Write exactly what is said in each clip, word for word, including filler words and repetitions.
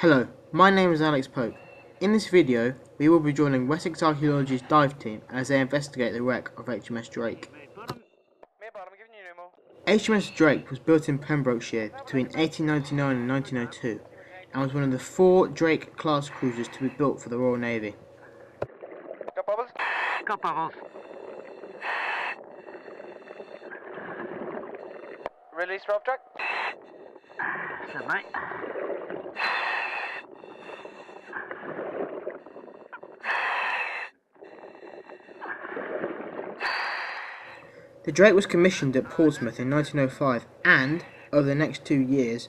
Hello, my name is Alex Pope. In this video, we will be joining Wessex Archaeology's dive team as they investigate the wreck of H M S Drake. H M S Drake was built in Pembrokeshire between eighteen ninety-nine and nineteen oh two, and was one of the four Drake-class cruisers to be built for the Royal Navy. Release Rob Drake. Good, mate. The Drake was commissioned at Portsmouth in nineteen oh five and, over the next two years,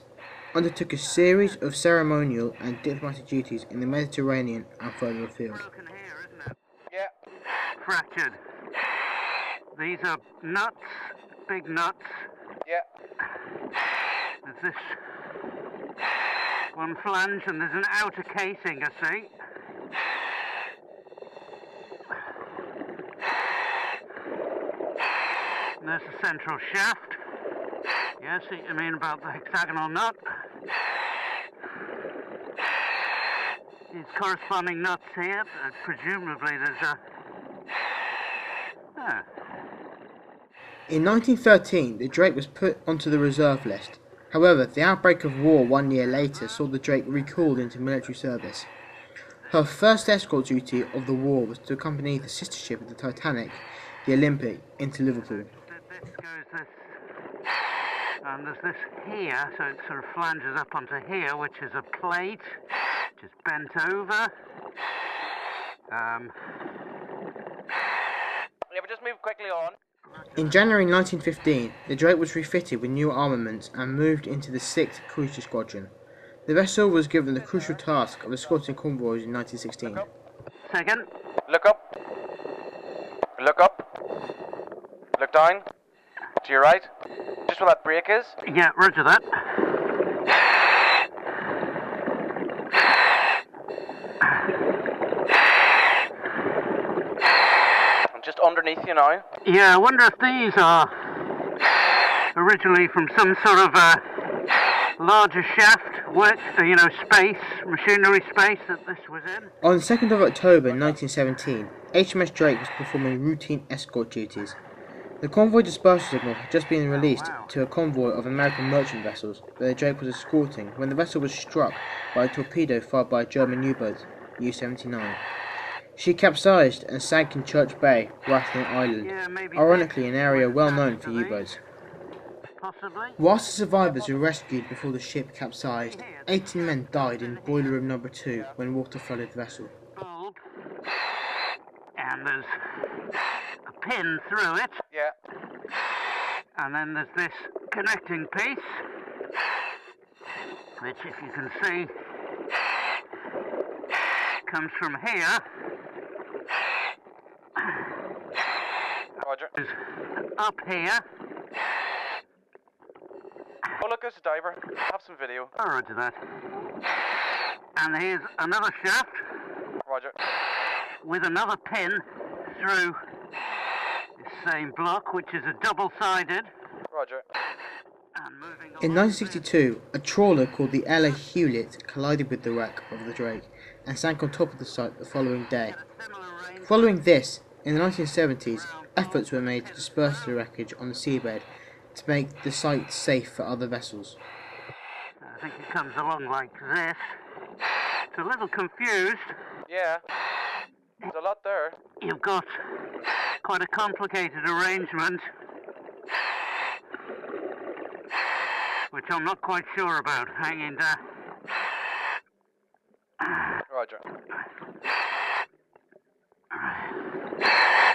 undertook a series of ceremonial and diplomatic duties in the Mediterranean and further afield. Yeah. Fractured. These are nuts, big nuts. Yeah. There's this one flange and there's an outer casing, I see. And there's the central shaft. Yes, I mean about the hexagonal nut. These corresponding nuts here, but presumably there's a... Oh. In nineteen thirteen, the Drake was put onto the reserve list. However, the outbreak of war one year later saw the Drake recalled into military service. Her first escort duty of the war was to accompany the sister ship of the Titanic, the Olympic, into Liverpool. This goes this, and there's this here, so it sort of flanges up onto here, which is a plate, which is bent over. Um. Yeah, but just move quickly on. In January nineteen fifteen, the Drake was refitted with new armaments and moved into the Sixth Cruiser Squadron. The vessel was given the crucial task of escorting convoys in nineteen sixteen. Look up. Second. Look up. Look up. Look down. To your right, just where that break is. Yeah, roger that. I'm just underneath you now. Yeah, I wonder if these are originally from some sort of a larger shaft, work, you know, space, machinery space that this was in. On the second of October nineteen seventeen, H M S Drake was performing routine escort duties. The convoy dispersal signal had just been released oh, wow. to a convoy of American merchant vessels that the Drake was escorting when the vessel was struck by a torpedo fired by a German U-boat, U seventy-nine. She capsized and sank in Church Bay, Rathlin Island, yeah, ironically an area well known for U-boats. Whilst the survivors were rescued before the ship capsized, eighteen men died in boiler room number two when water flooded the vessel. And there's a pin through it. Yeah. And then there's this connecting piece, which, if you can see, comes from here. Roger. It's up here. Oh, look, there's a diver. Have some video. Oh, roger that. And here's another shaft. Roger. With another pin through the same block, which is a double-sided. Roger. And moving on. In nineteen sixty-two, a trawler called the Ella Hewlett collided with the wreck of the Drake and sank on top of the site the following day. Following this, in the nineteen seventies, efforts were made to disperse the wreckage on the seabed to make the site safe for other vessels. I think it comes along like this. It's a little confused. Yeah. There's a lot there. You've got quite a complicated arrangement, which I'm not quite sure about. Hanging down. Roger.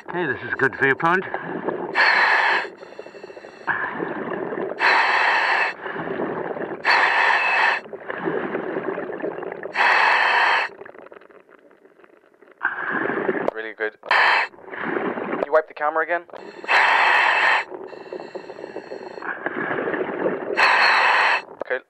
Okay, this is a good viewpoint. Really good. Can you wipe the camera again? Okay.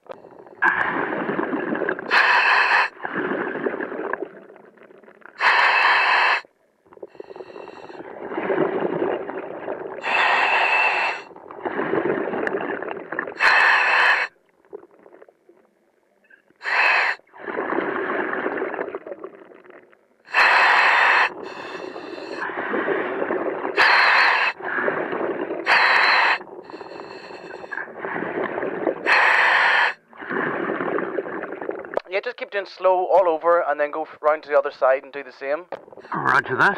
keep doing slow all over and then go round to the other side and do the same. Roger that.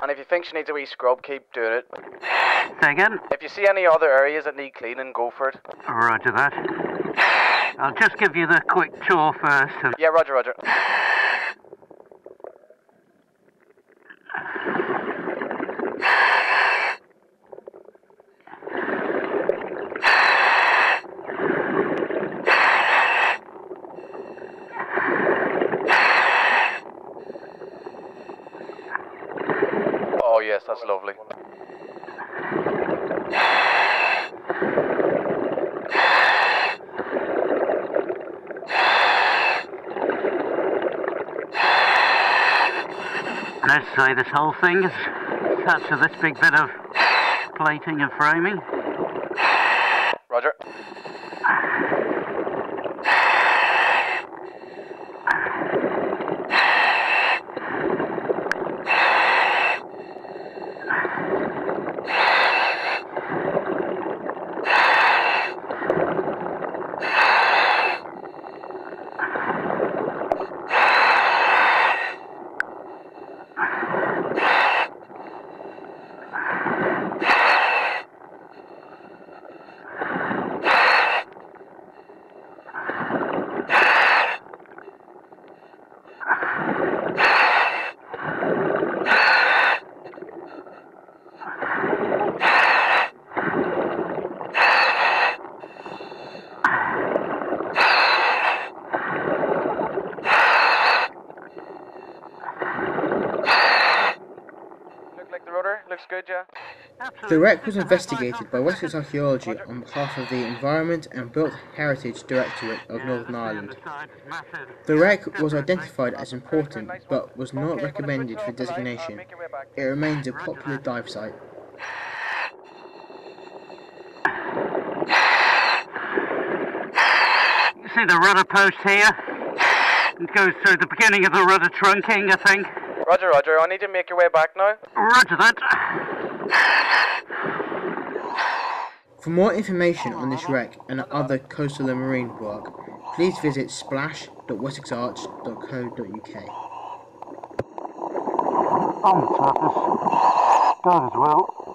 And if you think she needs a wee scrub, keep doing it. Say again? If you see any other areas that need cleaning, go for it. Roger that. I'll just give you the quick tour first. Yeah, roger, roger. Yes, that's lovely. Let's say this whole thing is attached to this big bit of plating and framing. Roger. The wreck was investigated by Wessex Archaeology on behalf of the Environment and Built Heritage Directorate of Northern Ireland. The wreck was identified as important, but was not recommended for designation. It remains a popular dive site. You see the rudder post here? It goes through the beginning of the rudder trunking, I think. Roger, roger. I need to make your way back now. Roger that. For more information on this wreck and other coastal and marine work, please visit splash dot wessex arch dot co dot uk. On the surface, dive as well.